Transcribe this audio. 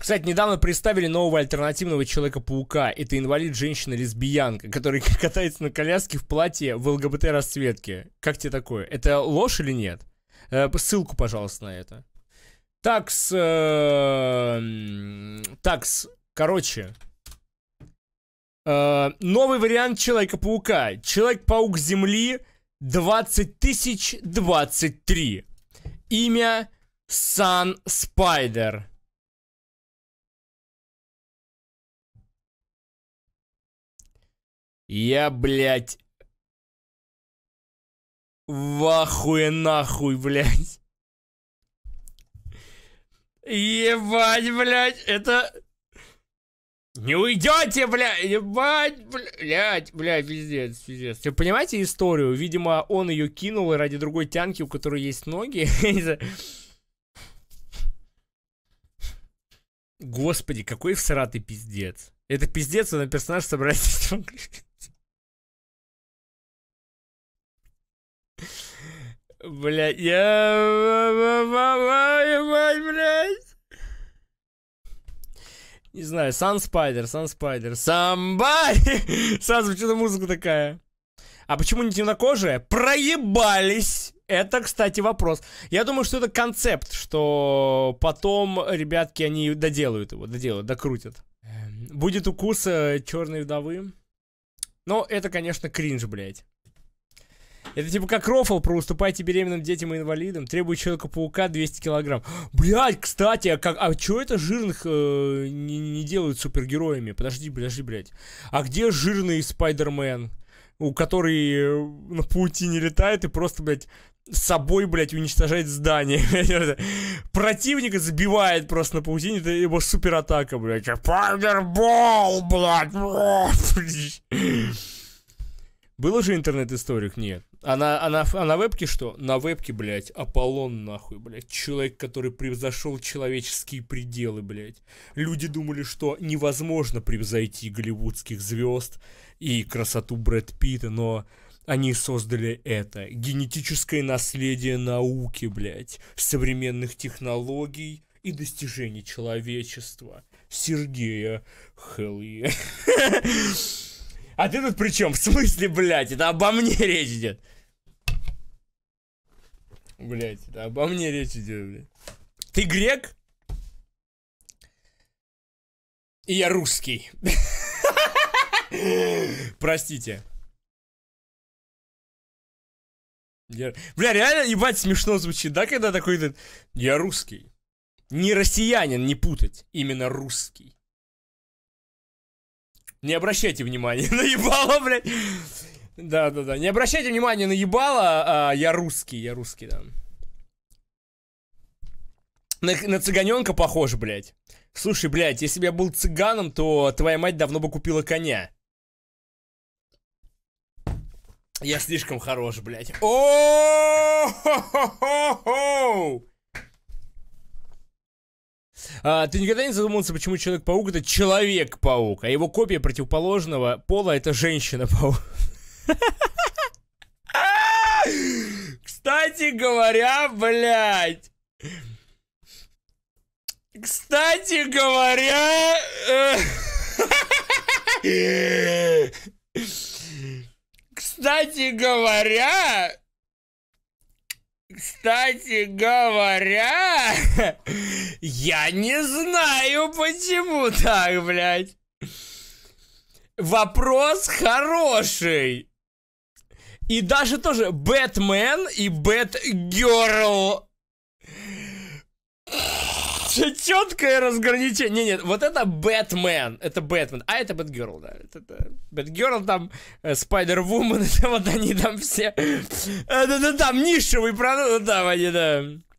Кстати, недавно представили нового альтернативного Человека-паука. Это инвалид-женщина-лесбиянка, который катается на коляске в платье в ЛГБТ-расцветке. Как тебе такое? Это ложь или нет? Ссылку, пожалуйста, на это. Такс. Такс. Короче. Новый вариант Человека-паука. Человек-паук Земли 20023. Имя Sun Spider. Я, блядь, в ахуе нахуй, блядь. Ебать, блядь, это... Не уйдете, блядь, ебать, блядь, блядь, пиздец, пиздец. Вы понимаете историю? Видимо, он ее кинул ради другой тянки, у которой есть ноги. Господи, какой всратый пиздец. Это пиздец, он на персонаж собрать. Блядь, блядь. Не знаю, Sun Spider, Sun Spider, somebody! Сразу почему-то музыка такая. А почему не темнокожие? Проебались! Это, кстати, вопрос. Я думаю, что это концепт, что потом, ребятки, они доделают его, доделают, докрутят. Будет укус Черной Вдовы. Но это, конечно, кринж, блядь. Это типа как рофл про уступайте беременным детям и инвалидам. Требует Человека-паука 200 килограмм. Блядь, кстати, а чё это жирных не делают супергероями? Подожди, подожди, блядь. А где жирный Спайдер-мен, у который на паутине летает и просто, блядь, с собой, блядь, уничтожает здание? Противника забивает просто на паутине, это его суператака, блядь. Спайдер-бол, блядь. Было же интернет-историк? Нет. А на вебке что? На вебке, блядь, Аполлон, нахуй, блядь. Человек, который превзошел человеческие пределы, блядь. Люди думали, что невозможно превзойти голливудских звезд и красоту Брэд Питта, но они создали это. Генетическое наследие науки, блядь. Современных технологий и достижений человечества. Сергея Хэлли. А ты тут при чем? В смысле, блядь? Это обо мне речь идет. Блядь, это обо мне речь идет, блядь. Ты грек? И я русский. Простите. Бля, реально, ебать, смешно звучит, да, когда такой... Я русский. Не россиянин, не путать. Именно русский. Не обращайте внимания на ебало, блядь. Да-да-да, не обращайте внимания на ебало, а я русский, да. На цыганенка похож, блядь. Слушай, блядь, если бы я был цыганом, то твоя мать давно бы купила коня. Я слишком хорош, блядь. О-хо-хо-хо-хо! Ты никогда не задумывался, почему Человек-паук это Человек-паук, а его копия противоположного пола это Женщина-паук? Кстати говоря, блядь. Кстати говоря... Кстати говоря... Кстати говоря, я не знаю, почему так, блядь. Вопрос хороший. И даже тоже Бэтмен и Бэтгёрл. Четкое разграничение. Нет, вот это Бэтмен. Это Бэтмен. А это Бэтгёрл, да. Бэтгёрл там, Спайдер Вумен, вот они там все. Там нишевый продукт, там они, да.